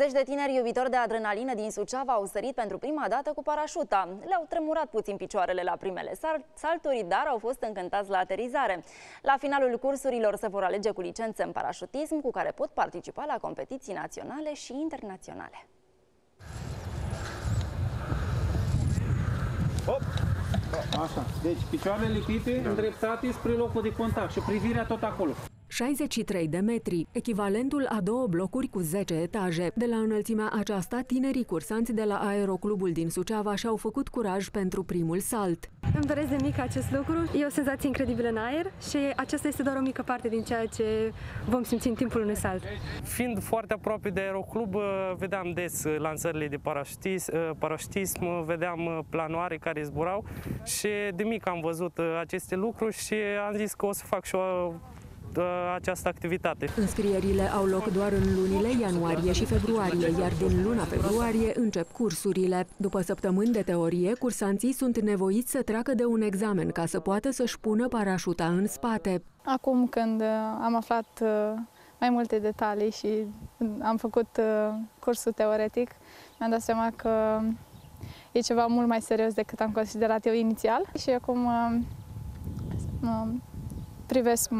20 de tineri iubitori de adrenalină din Suceava au sărit pentru prima dată cu parașuta. Le-au tremurat puțin picioarele la primele salturi, dar au fost încântați la aterizare. La finalul cursurilor se vor alege cu licențe în parașutism, cu care pot participa la competiții naționale și internaționale. Hop! Așa. Deci picioarele lichite, îndreptate spre locul de contact și privirea tot acolo. 63 de metri, echivalentul a 2 blocuri cu 10 etaje. De la înălțimea aceasta, tinerii cursanți de la Aeroclubul din Suceava și-au făcut curaj pentru primul salt. Îmi doresc de mic acest lucru, e o senzație incredibilă în aer și aceasta este doar o mică parte din ceea ce vom simți în timpul unui salt. Fiind foarte aproape de Aeroclub, vedeam des lansările de parașutism, vedeam planoare care zburau și de mic am văzut aceste lucruri și am zis că o să fac și o această activitate. Înscrierile au loc doar în lunile ianuarie și februarie, iar din luna februarie încep cursurile. După săptămâni de teorie, cursanții sunt nevoiți să treacă de un examen ca să poată să-și pună parașuta în spate. Acum când am aflat mai multe detalii și am făcut cursul teoretic, mi-am dat seama că e ceva mult mai serios decât am considerat eu inițial și acum privesc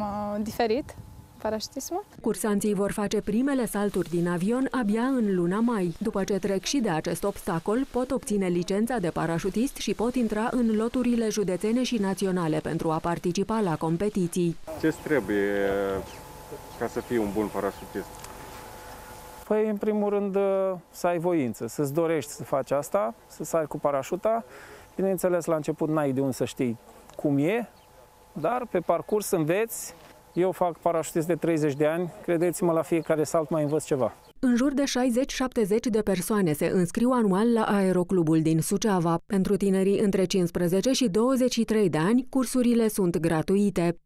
diferit parașutismul. Cursanții vor face primele salturi din avion abia în luna mai. După ce trec și de acest obstacol, pot obține licența de parașutist și pot intra în loturile județene și naționale pentru a participa la competiții. Ce trebuie ca să fii un bun parașutist? Păi, în primul rând, să ai voință, să-ți dorești să faci asta, să sari cu parașuta. Bineînțeles, la început n-ai de unde să știi cum e, dar pe parcurs înveți. Eu fac parașutist de 30 de ani, credeți-mă, la fiecare salt mai învăț ceva. În jur de 60-70 de persoane se înscriu anual la Aeroclubul din Suceava. Pentru tinerii între 15 și 23 de ani, cursurile sunt gratuite.